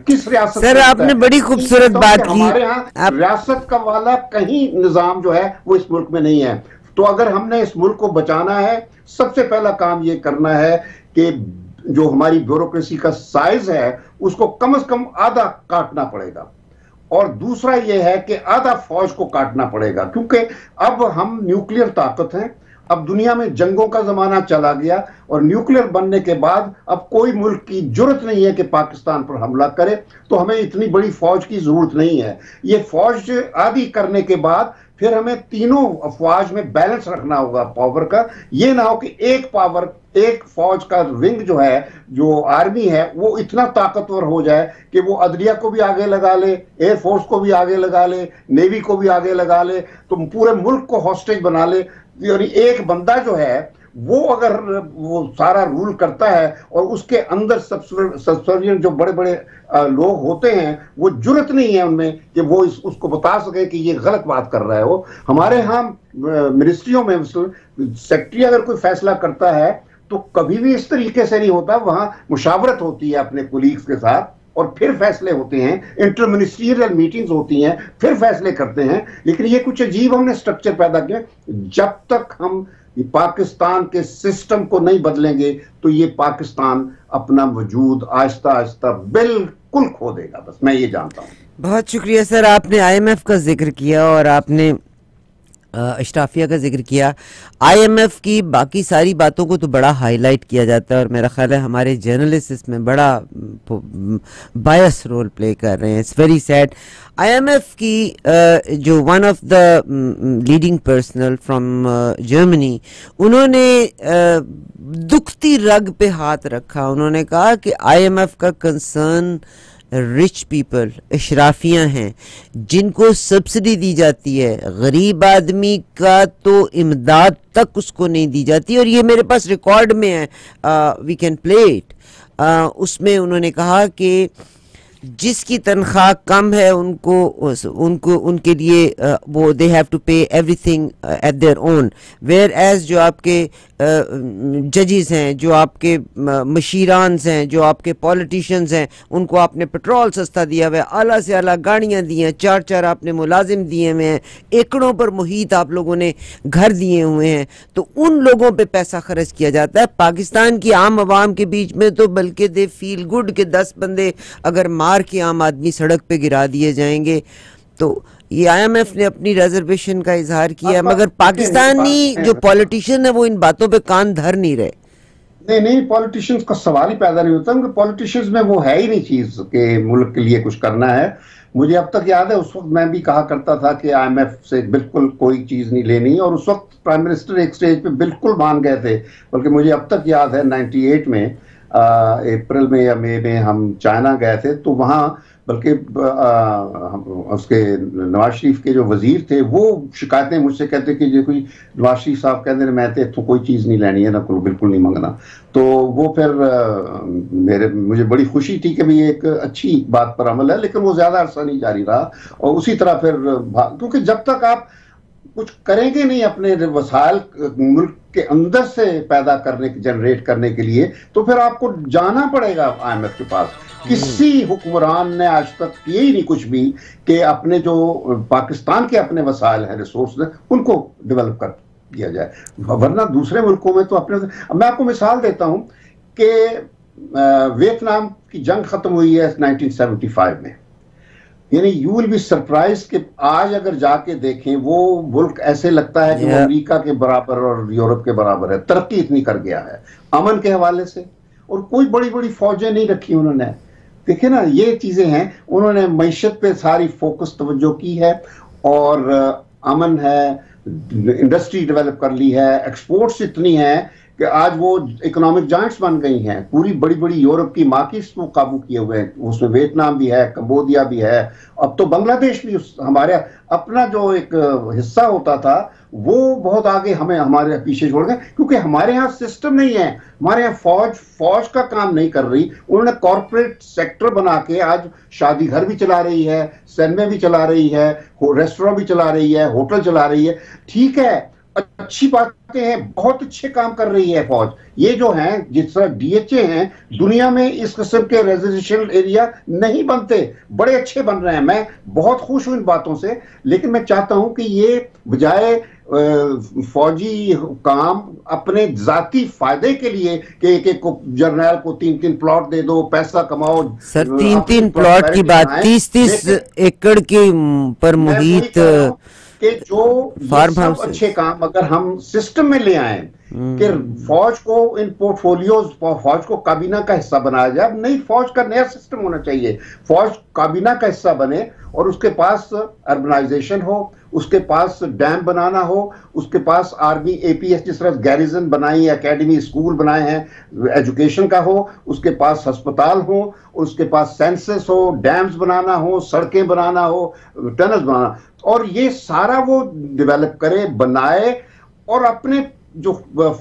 किस रियासत? सर आपने बड़ी खूबसूरत बात की। हमारे यहाँ रियासत का वाला कहीं निज़ाम जो है वो इस मुल्क में नहीं है। तो अगर हमने इस मुल्क को बचाना है, सबसे पहला काम ये करना है कि जो हमारी ब्यूरोक्रेसी का साइज है उसको कम से कम आधा काटना पड़ेगा, और दूसरा यह है कि आधा फौज को काटना पड़ेगा, क्योंकि अब हम न्यूक्लियर ताकत हैं। अब दुनिया में जंगों का जमाना चला गया और न्यूक्लियर बनने के बाद अब कोई मुल्क की जरूरत नहीं है कि पाकिस्तान पर हमला करे, तो हमें इतनी बड़ी फौज की जरूरत नहीं है। ये फौज आदि करने के बाद फिर हमें तीनों अफवाज में बैलेंस रखना होगा पावर का। ये ना हो कि एक पावर, एक फौज का विंग जो है, जो आर्मी है, वो इतना ताकतवर हो जाए कि वो अदलिया को भी आगे लगा ले, एयरफोर्स को भी आगे लगा ले, नेवी को भी आगे लगा ले, तो पूरे मुल्क को हॉस्टेज बना ले। यानी एक बंदा जो है वो अगर वो सारा रूल करता है, और उसके अंदर सबसर्वियन जो बड़े बड़े लोग होते हैं वो जुर्रत नहीं है उनमें कि वो उसको बता सके कि ये गलत बात कर रहा है। वो हमारे यहाँ मिनिस्ट्रियों में सेक्रेटरी अगर कोई फैसला करता है तो कभी भी इस तरीके से नहीं होता, वहाँ मुशावरत होती है अपने कोलीग्स के साथ और फिर फैसले होते हैं, इंटर मिनिस्ट्रियल मीटिंग्स होती हैं, फिर फैसले करते हैं। लेकिन ये कुछ अजीब हमने स्ट्रक्चर पैदा किया। जब तक हम पाकिस्तान के सिस्टम को नहीं बदलेंगे तो ये पाकिस्तान अपना वजूद आहिस्ता आहिस्ता बिल्कुल खो देगा, बस मैं ये जानता हूँ। बहुत शुक्रिया सर, आपने IMF का जिक्र किया और आपने अशराफिया का जिक्र किया। IMF की बाकी सारी बातों को तो बड़ा हाईलाइट किया जाता है और मेरा ख्याल है हमारे जर्नलिस्ट इसमें बड़ा बायस रोल प्ले कर रहे हैं। It's very sad. IMF की जो one of the leading personal from Germany, उन्होंने दुखती रग पे हाथ रखा। उन्होंने कहा कि IMF का कंसर्न रिच पीपल, अशराफिया हैं जिनको सब्सिडी दी जाती है, गरीब आदमी का तो इमदाद तक उसको नहीं दी जाती। और ये मेरे पास रिकॉर्ड में है, वी कैन प्ले इट। उसमें उन्होंने कहा कि जिसकी तनख्वाह कम है उनको उनके लिए वो they have to pay everything at their own, where as जो आपके जजेस हैं, जो आपके मशीरान्स हैं, जो आपके पॉलिटिशियंस हैं, उनको आपने पेट्रोल सस्ता दिया हुआ है, आला से आला गाड़ियाँ दी हैं, चार चार आपने मुलाजिम दिए हुए हैं, एकड़ों पर मुहीत आप लोगों ने घर दिए हुए हैं, तो उन लोगों पर पैसा खर्च किया जाता है। पाकिस्तान की आम आवाम के बीच में तो बल्कि दे फील गुड के 10 बंदे अगर मार के आम आदमी सड़क पे गिरा दिए जाएंगे। तो ये IMF ने अपनी रिजर्वेशन का इजहार किया, मगर पाकिस्तानी जो पॉलिटिशियन है वो इन बातों पे कान धर नहीं रहे। नहीं, पॉलिटिशियंस का सवाल ही पैदा नहीं होता, उनके पॉलिटिशियंस में वो है ही नहीं चीज के मुल्क के लिए कुछ करना है। मुझे अब तक याद है, उस वक्त मैं भी कहा करता था कि IMF से बिल्कुल कोई चीज नहीं लेनी, और उस वक्त प्राइम मिनिस्टर एक स्टेज पे बिल्कुल मान गए थे। बल्कि मुझे अब तक याद है 98 में अप्रैल में या मई में हम चाइना गए थे, तो वहाँ बल्कि उसके नवाज शरीफ के जो वजीर थे वो शिकायतें मुझसे कहते कि जो कोई नवाज शरीफ साहब कहते हैं मैं तो कोई चीज़ नहीं लेनी है ना, बिल्कुल नहीं मांगना। तो वो फिर मुझे बड़ी खुशी थी कि भाई एक अच्छी बात पर अमल है, लेकिन वो ज़्यादा अरसा नहीं जारी रहा। और उसी तरह फिर क्योंकि जब तक आप कुछ करेंगे नहीं अपने वसाइल मुल्क के अंदर से पैदा करने के जनरेट करने के लिए, तो फिर आपको जाना पड़ेगा IMF के पास। किसी हुक्मरान ने आज तक किया ही नहीं कुछ भी कि अपने जो पाकिस्तान के अपने वसाइल हैं, रिसोर्स हैं, उनको डेवलप कर दिया जाए, वरना दूसरे मुल्कों में तो अपने। मैं आपको मिसाल देता हूं कि वियतनाम की जंग खत्म हुई है 1975 में, यानी यू विल बी सरप्राइज कि आज अगर जाके देखें वो मुल्क ऐसे लगता है कि अमेरिका के बराबर और यूरोप के बराबर है, तरक्की इतनी कर गया है अमन के हवाले से, और कोई बड़ी बड़ी फौजें नहीं रखी उन्होंने। देखे ना, ये चीजें हैं, उन्होंने मैशत पे सारी फोकस तवज्जो की है और अमन है, इंडस्ट्री डेवलप कर ली है, एक्सपोर्ट्स इतनी है कि आज वो इकोनॉमिक जाइंट्स बन गई हैं, पूरी बड़ी बड़ी यूरोप की मार्केट्स को काबू किए हुए हैं। उसमें वियतनाम भी है, कम्बोडिया भी है, अब तो बांग्लादेश भी हमारे अपना जो एक हिस्सा होता था वो बहुत आगे हमें हमारे पीछे छोड़ गए, क्योंकि हमारे यहाँ सिस्टम नहीं है, हमारे यहाँ फौज का काम नहीं कर रही। उन्होंने कॉरपोरेट सेक्टर बना के आज शादी घर भी चला रही है, सिनेमा भी चला रही है, रेस्टोरेंट भी चला रही है, होटल चला रही है। ठीक है, अच्छी बातें हैं, बहुत अच्छे काम कर रही है फौज। ये जो हैं जिस तरह DHA हैं, दुनिया में इस किस्म के रेजिडेंशियल एरिया नहीं बनते, बड़े अच्छे बन रहे हैं। मैं बहुत खुश हूं इन बातों से, लेकिन मैं चाहता हूं कि ये बजाय फौजी काम अपने जाती फायदे के लिए कि एक जर्नल को 3-3 प्लॉट दे दो, पैसा कमाओ। सर 3-3 प्लॉट की बात, 30-30 एकड़ की पर मुहित कि जो सब अच्छे काम अगर हम सिस्टम में ले आए कि फौज को इन पोर्टफोलियोज, फौज को काबीना का हिस्सा बनाया जाए। नहीं, फौज का नया सिस्टम होना चाहिए, फौज काबीना का हिस्सा बने और उसके पास अर्बनाइजेशन हो, उसके पास डैम बनाना हो, उसके पास आर्मी APS जिस तरह गैरिजन बनाई, एकेडमी स्कूल बनाए हैं, एजुकेशन का हो, उसके पास अस्पताल हो, उसके पास सेंसस हो, डैम्स बनाना हो, सड़कें बनाना हो, टनल्स बनाना, और ये सारा वो डेवलप करे, बनाए, और अपने जो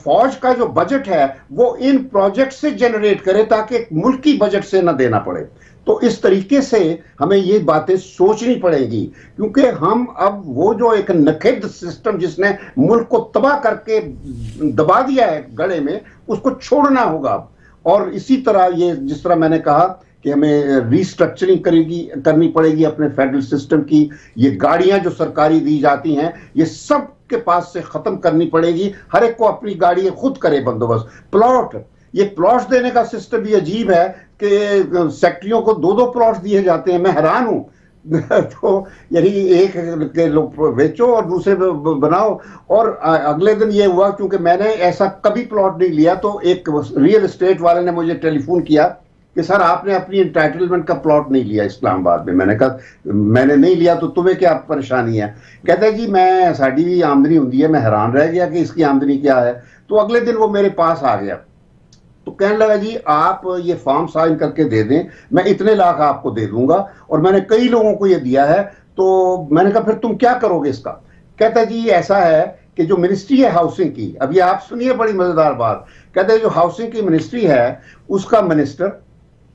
फौज का जो बजट है वो इन प्रोजेक्ट से जनरेट करे ताकि मुल्की बजट से ना देना पड़े। तो इस तरीके से हमें ये बातें सोचनी पड़ेगी, क्योंकि हम अब वो जो एक नखिद सिस्टम जिसने मुल्क को तबाह करके दबा दिया है गड़े में, उसको छोड़ना होगा। और इसी तरह ये जिस तरह मैंने कहा कि हमें रीस्ट्रक्चरिंग करनी पड़ेगी अपने फेडरल सिस्टम की, ये गाड़ियां जो सरकारी दी जाती हैं ये सब के पास से खत्म करनी पड़ेगी, हर एक को अपनी गाड़ी खुद करे बंदोबस्त। प्लॉट, ये प्लॉट देने का सिस्टम भी अजीब है कि सेक्रेटरियों को 2-2 प्लॉट दिए जाते हैं, मैं हैरान हूँ। तो यानी एक के लोग बेचो और दूसरे बनाओ। और अगले दिन ये हुआ, क्योंकि मैंने ऐसा कभी प्लॉट नहीं लिया, तो एक रियल इस्टेट वाले ने मुझे टेलीफोन किया कि सर आपने अपनी इंटाइटलमेंट का प्लॉट नहीं लिया इस्लामाबाद में। मैंने कहा मैंने नहीं लिया, तो तुम्हें क्या परेशानी है? कहता है जी मैं साड़ी भी आमदनी होती है। मैं हैरान रह गया कि इसकी आमदनी क्या है। तो अगले दिन वो मेरे पास आ गया, तो कहने लगा जी आप ये फॉर्म साइन करके दे दें, मैं इतने लाख आपको दे दूंगा। और मैंने कई लोगों को ये दिया है। तो मैंने कहा फिर तुम क्या करोगे इसका? कहता जी ऐसा है कि जो मिनिस्ट्री है हाउसिंग की, अब ये आप सुनिए बड़ी मजेदार बात, कहते हैं जो हाउसिंग की मिनिस्ट्री है उसका मिनिस्टर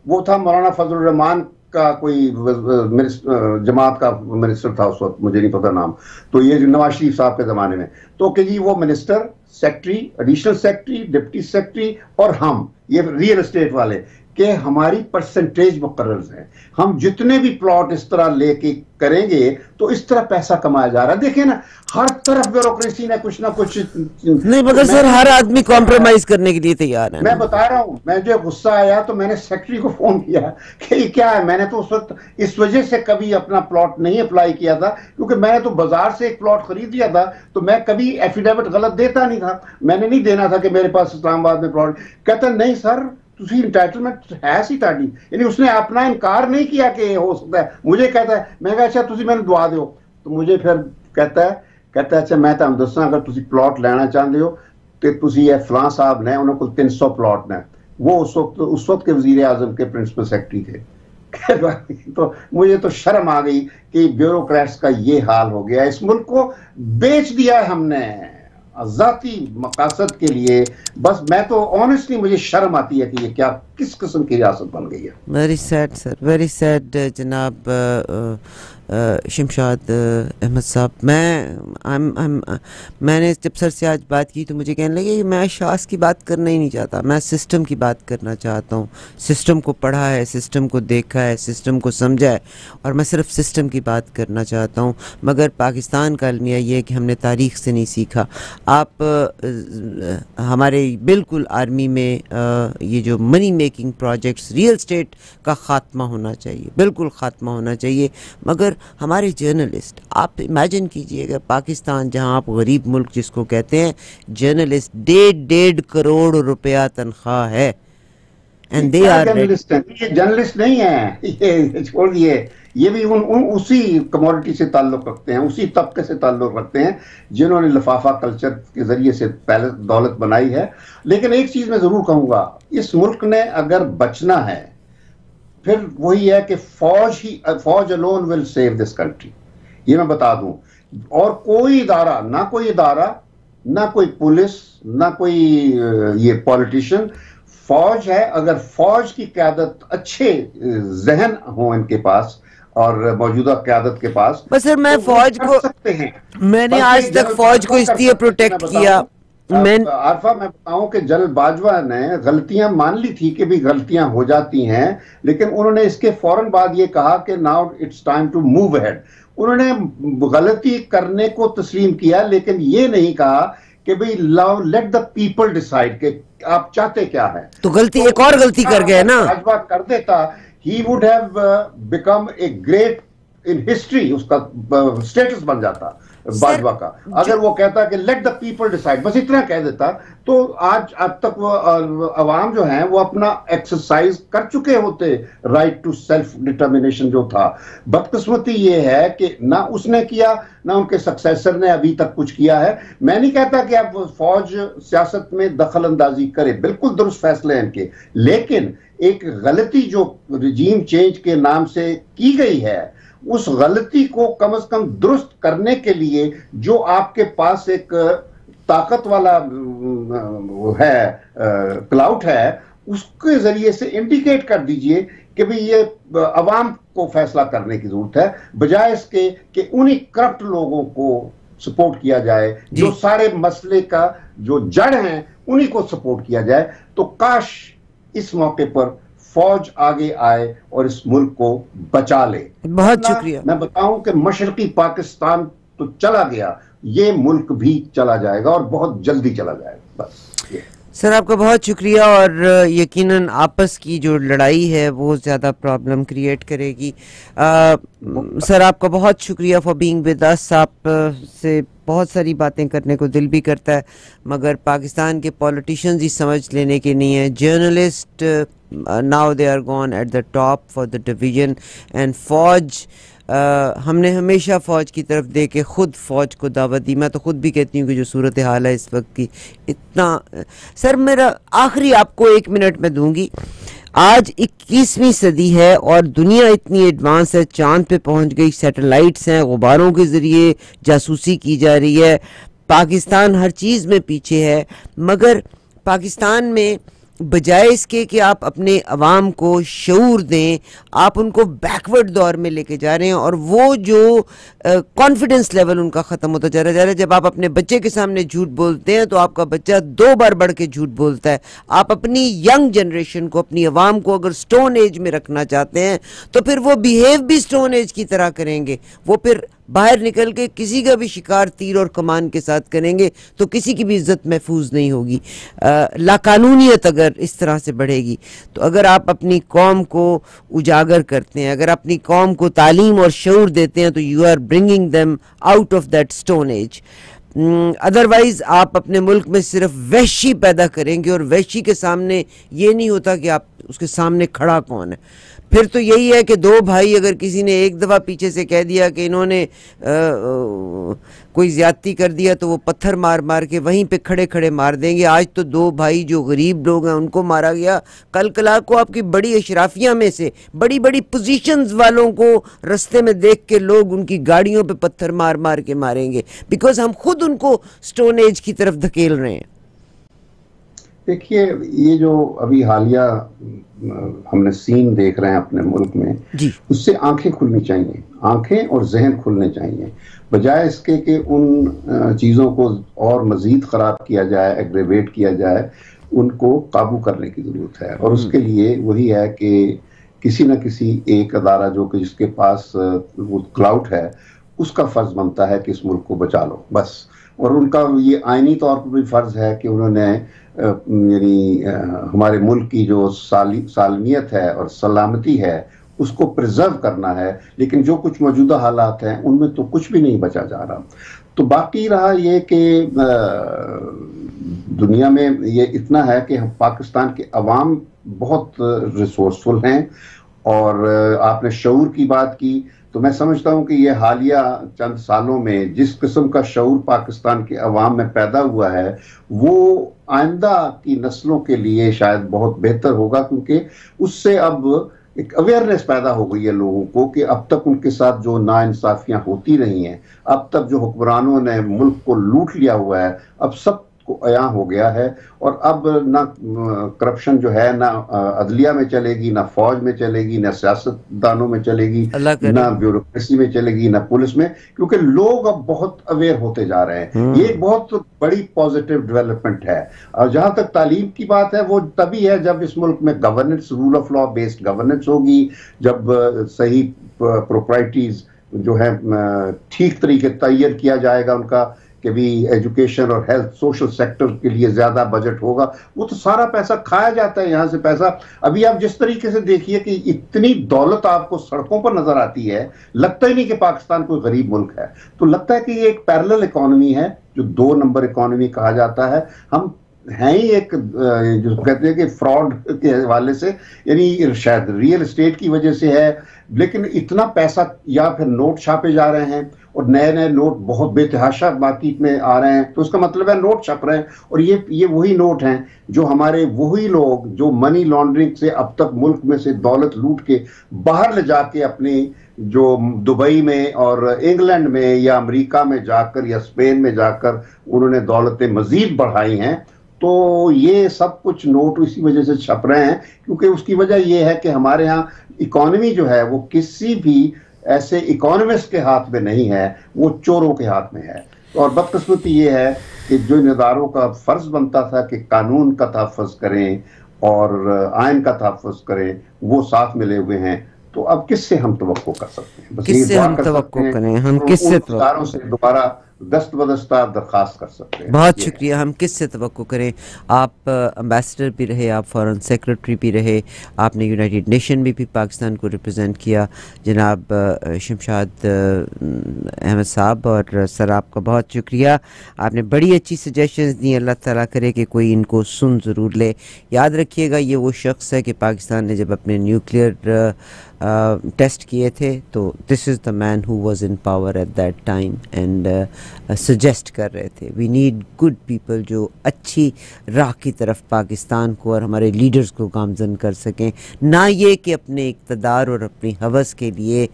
वो था मौलाना फजलुर रहमान का कोई जमात का मिनिस्टर था उस वक्त, मुझे नहीं पता नाम, तो ये जो नवाज शरीफ साहब के ज़माने में, तो कि जी वो minister, secretary, additional secretary, deputy secretary और हम ये रियल एस्टेट वाले कि हमारी परसेंटेज मुकर्रर है, हम जितने भी प्लॉट इस तरह लेके करेंगे तो इस तरह पैसा कमाया जा रहा है। देखिए ना, हर तरफ ब्यूरोक्रेसी ने कुछ ना कुछ नहीं, मगर तो सर हर आदमी कॉम्प्रोमाइज करने के लिए तैयार है। मैं बता रहा हूँ, मैं जो गुस्सा आया तो मैंने सेक्रेटरी को फोन किया कि क्या है, मैंने तो उस वक्त इस वजह से कभी अपना प्लॉट नहीं अप्लाई किया था क्योंकि मैंने तो बाजार से एक प्लॉट खरीद लिया था, तो मैं कभी एफिडेविट गलत देता नहीं था, मैंने नहीं देना था कि मेरे पास इस्लामाबाद में प्लॉट। कहता नहीं सर इंटाइटलमेंट है सी ताड़ी, यानी उसने अपना इनकार नहीं किया कि हो सकता है। मुझे कहता है, मैं कहा अच्छा तुम मैंने दुआ दो, तो मुझे फिर कहता है अच्छा मैं तुम दसा अगर तुम प्लॉट लेना चाहते हो तो तुम फलां साहब ने उन्होंने को 300 प्लॉट ने, वो उस वक्त के वजीर आजम के प्रिंसिपल सेक्रेटरी थे। तो मुझे तो शर्म आ गई कि ब्यूरोक्रेट्स का ये हाल हो गया, इस मुल्क को बेच दिया हमने ज़ाती मकासद के लिए। बस मैं तो ऑनेस्टली मुझे शर्म आती है कि ये क्या किस किस्म की रियासत बन गई है। Very sad sir, very sad जनाब शमशाद अहमद साहब। मैंने जब सर से आज बात की तो मुझे कहने लगे कि मैं शास की बात करना ही नहीं चाहता, मैं सिस्टम की बात करना चाहता हूँ। सिस्टम को पढ़ा है, सिस्टम को देखा है, सिस्टम को समझा है और मैं सिर्फ सिस्टम की बात करना चाहता हूँ। मगर पाकिस्तान का अलमिया ये है कि हमने तारीख से नहीं सीखा। आप हमारे बिल्कुल आर्मी में ये जो money making projects, real estate का खात्मा होना चाहिए, बिल्कुल खात्मा होना चाहिए। मगर हमारे जर्नलिस्ट, आप इमेजिन कीजिएगा पाकिस्तान जहां आप गरीब मुल्क जिसको कहते हैं, जर्नलिस्ट 1.5 करोड़ रुपया तनख्वाह है एंड दे आर जर्नलिस्ट नहीं है, ये छोड़ दिए, ये भी उसी कमोडिटी से ताल्लुक़ रखते हैं, उसी तबके से ताल्लुक़ रखते हैं जिन्होंने लिफाफा कल्चर के ज़रिए से पहले दौलत बनाई है। लेकिन एक चीज़ मैं ज़रूर कहूँगा, इस मुल्क ने अगर बचना है फिर वही है कि फौज alone will save this country, ये मैं बता दूं। और कोई इदारा ना, कोई पुलिस ना कोई ये पॉलिटिशियन, फौज है। अगर फौज की क़यादत, अच्छे जहन हो इनके पास और मौजूदा क़यादत के पास, बस सर मैं तो फौज को सकते हैं। मैंने आज तक फौज को इसलिए प्रोटेक्ट किया। आरफा मैं बताऊं कि जल बाजवा ने गलतियां मान ली थी कि भी गलतियां हो जाती हैं, लेकिन उन्होंने इसके फौरन बाद ये कहा कि now it's time to move ahead. उन्होंने गलती करने को तस्लीम किया लेकिन ये नहीं कहा कि भाई लेट द पीपल डिसाइड कि आप चाहते क्या है। तो गलती तो एक और गलती कर गए ना, बाजवा कर देता he would have become a great in history, उसका स्टेटस बन जाता बाजवा का। अगर वो कहता कि लेट द पीपल डिसाइड, बस इतना कह देता, तो आज अब तक वो अवाम जो है वो अपना एक्सरसाइज कर चुके होते, राइट टू सेल्फ डिटर्मिनेशन जो था। बदकिस्मती ये है कि ना उसने किया ना उनके सक्सेसर ने अभी तक कुछ किया है। मैं नहीं कहता कि आप फौज सियासत में दखल अंदाजी करे, बिल्कुल दुरुस्त फैसले हैं इनके, लेकिन एक गलती जो रिजीम चेंज के नाम से की गई है उस गलती को कम से कम दुरुस्त करने के लिए जो आपके पास एक ताकत वाला है क्लाउड है, उसके जरिए से इंडिकेट कर दीजिए कि भाई ये अवाम को फैसला करने की जरूरत है, बजाय इसके कि उन्हीं करप्ट लोगों को सपोर्ट किया जाए जो सारे मसले का जो जड़ हैं उन्हीं को सपोर्ट किया जाए। तो काश इस मौके पर फौज आगे आए और इस मुल्क को बचा ले। बहुत शुक्रिया। मैं बताऊं कि मशरकी पाकिस्तान तो चला गया, ये मुल्क भी चला जाएगा और बहुत जल्दी चला जाएगा। बस ये सर आपका बहुत शुक्रिया। और यकीनन आपस की जो लड़ाई है वो ज़्यादा प्रॉब्लम क्रिएट करेगी। सर आपका बहुत शुक्रिया फॉर बीइंग विद अस। आप से बहुत सारी बातें करने को दिल भी करता है, मगर पाकिस्तान के पॉलिटिशियंस ही समझ लेने के नहीं है। Journalist now they are gone at the top for the division and फौज, हमने हमेशा फ़ौज की तरफ दे के ख़ुद फ़ौज को दावत दी। मैं तो ख़ुद भी कहती हूँ कि जो सूरत हाल है इस वक्त की, इतना सर मेरा आखिरी आपको 1 मिनट में दूँगी। आज 21वीं सदी है और दुनिया इतनी एडवांस है, चांद पे पहुँच गई, सैटेलाइट्स हैं, गुब्बारों के ज़रिए जासूसी की जा रही है, पाकिस्तान हर चीज़ में पीछे है। मगर पाकिस्तान में बजाय इसके कि आप अपने अवाम को शऊर दें, आप उनको बैकवर्ड दौर में लेके जा रहे हैं और वो जो कॉन्फिडेंस लेवल उनका ख़त्म होता चला जा रहा है। जब आप अपने बच्चे के सामने झूठ बोलते हैं तो आपका बच्चा 2 बार बढ़ के झूठ बोलता है। आप अपनी यंग जनरेशन को, अपनी अवाम को अगर स्टोन एज में रखना चाहते हैं तो फिर वो बिहेव भी स्टोन एज की तरह करेंगे। वो फिर बाहर निकल के किसी का भी शिकार तीर और कमान के साथ करेंगे तो किसी की भी इज्जत महफूज नहीं होगी। लाकानूनियत अगर इस तरह से बढ़ेगी तो अगर आप अपनी कौम को उजागर करते हैं, अगर अपनी कौम को तालीम और शऊर देते हैं तो you are bringing them out of that stone age. Otherwise आप अपने मुल्क में सिर्फ वहशी पैदा करेंगे और वहशी के सामने ये नहीं होता कि आप उसके सामने खड़ा कौन है। फिर तो यही है कि 2 भाई अगर किसी ने एक दफ़ा पीछे से कह दिया कि इन्होंने कोई ज़्यादती कर दिया तो वो पत्थर मार मार के वहीं पे खड़े खड़े मार देंगे। आज तो 2 भाई जो गरीब लोग हैं उनको मारा गया, कल कला को आपकी बड़ी अशराफिया में से बड़ी बड़ी पोजीशंस वालों को रास्ते में देख के लोग उनकी गाड़ियों पे पत्थर मार मार के मारेंगे, बिकॉज हम खुद उनको स्टोन एज की तरफ धकेल रहे हैं। देखिए, ये जो अभी हालिया हमने सीन देख रहे हैं अपने मुल्क में, उससे आंखें खुलनी चाहिए, आंखें और जहन खुलने चाहिए। बजाय इसके कि उन चीज़ों को और मज़ीद ख़राब किया जाए, एग्रेवेट किया जाए, उनको काबू करने की ज़रूरत है। और उसके लिए वही है कि किसी न किसी एक अदारा जो कि जिसके पास वो क्लाउड है, उसका फ़र्ज़ बनता है कि इस मुल्क को बचा लो बस। और उनका ये आइनी तौर पर भी फ़र्ज़ है कि उन्होंने यानी हमारे मुल्क की जो सालमियत है और सलामती है उसको प्रिजर्व करना है। लेकिन जो कुछ मौजूदा हालात हैं उनमें तो कुछ भी नहीं बचा जा रहा। तो बाकी रहा ये कि दुनिया में ये इतना है कि हम पाकिस्तान के अवाम बहुत रिसोर्सफुल हैं। और आपने शऊर की बात की तो मैं समझता हूँ कि ये हालिया चंद सालों में जिस किस्म का शऊर पाकिस्तान के अवाम में पैदा हुआ है वो आइंदा की नस्लों के लिए शायद बहुत बेहतर होगा, क्योंकि उससे अब एक अवेयरनेस पैदा हो गई है लोगों को कि अब तक उनके साथ जो नाइंसाफियाँ होती रही हैं, अब तक जो हुक्मरानों ने मुल्क को लूट लिया हुआ है, अब सब को आया हो गया है। और अब ना करप्शन जो है ना अदलिया में चलेगी, ना फौज में चलेगी, ना सियासतदानों में चलेगी, ना ब्यूरोक्रेसी में चलेगी, ना पुलिस में, क्योंकि लोग अब बहुत अवेयर होते जा रहे हैं। ये एक बहुत बड़ी पॉजिटिव डेवलपमेंट है। और जहां तक तालीम की बात है वो तभी है जब इस मुल्क में governance, rule of law based governance होगी, जब सही प्रोपर्टीज जो है ठीक तरीके तैयार किया जाएगा उनका, कि भी एजुकेशन और हेल्थ सोशल सेक्टर के लिए ज़्यादा बजट होगा। वो तो सारा पैसा खाया जाता है यहाँ से पैसा। अभी आप जिस तरीके से देखिए कि इतनी दौलत आपको सड़कों पर नज़र आती है, लगता ही नहीं कि पाकिस्तान कोई गरीब मुल्क है। तो लगता है कि ये एक पैरेलल इकोनॉमी है जो 2 नंबर इकोनॉमी कहा जाता है। हम हैं ही एक जो कहते हैं कि फ्रॉड के हवाले से, यानी शायद रियल इस्टेट की वजह से है, लेकिन इतना पैसा या फिर नोट छापे जा रहे हैं और नए नए नोट बहुत बेतहाशा मार्केट में आ रहे हैं। तो उसका मतलब है नोट छप रहे हैं और ये वही नोट हैं जो हमारे वही लोग जो मनी लॉन्ड्रिंग से अब तक मुल्क में से दौलत लूट के बाहर ले जाके अपने जो दुबई में और इंग्लैंड में या अमेरिका में जाकर या स्पेन में जाकर उन्होंने दौलतें मज़ीद बढ़ाई हैं। तो ये सब कुछ नोट इसी वजह से छप रहे हैं, क्योंकि उसकी वजह यह है कि हमारे यहाँ इकोनॉमी जो है वो किसी भी ऐसे इकोनॉमिस्ट के हाथ में नहीं है, वो चोरों के हाथ में है। और बदकिस्मती ये है कि जो इदारों का फ़र्ज़ बनता था कि कानून का तहफ़्फ़ुज़ करें और आइन का तहफ़्फ़ुज़ करें, वो साथ मिले हुए हैं। तो अब किससे हम तवक्को कर सकते हैं? बस किससे हम तवक्को करें? हम किससे इदारों से दोबारा दस्तबदस्ता दरख्वास्त कर सकते हैं। बहुत शुक्रिया। हम किस से तवक्को करें? आप एम्बेसडर भी रहे, आप फॉरेन सेक्रेटरी भी रहे, आपने यूनाइटेड नेशन में भी पाकिस्तान को रिप्रेजेंट किया। जनाब शमशाद अहमद साहब और सर, आपका बहुत शुक्रिया। आपने बड़ी अच्छी सजेशंस दी, अल्लाह ताला करे कि कोई इनको सुन ज़रूर ले। याद रखिएगा ये वो शख्स है कि पाकिस्तान ने जब अपने न्यूक्लियर टेस्ट किए थे तो this is the man who was in power at that time and suggest कर रहे थे। वी नीड गुड पीपल जो अच्छी राह की तरफ पाकिस्तान को और हमारे लीडर्स को गामजन कर सकें, ना ये कि अपने इक़्तिदार और अपनी हवस के लिए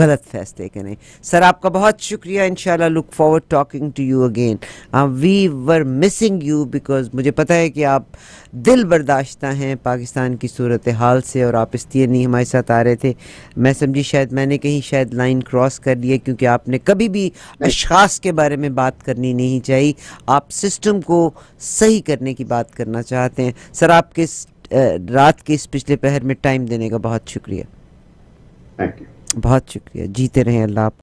गलत फैसले करें। सर आपका बहुत शुक्रिया, इंशाल्लाह look forward talking to you again. We were missing you because मुझे पता है कि आप दिल बर्दाश्ता हैं पाकिस्तान की सूरत हाल से और आप इसलिए नहीं हमारे साथ आ रहे थे। मैं समझी शायद मैंने कहीं शायद लाइन क्रॉस कर दी है, क्योंकि आपने कभी भी अशखास के बारे में बात करनी नहीं चाहिए, आप सिस्टम को सही करने की बात करना चाहते हैं। सर आपके रात के इस पिछले पहर में टाइम देने का बहुत शुक्रिया, थैंक यू, बहुत शुक्रिया। जीते रहें, अल्लाह।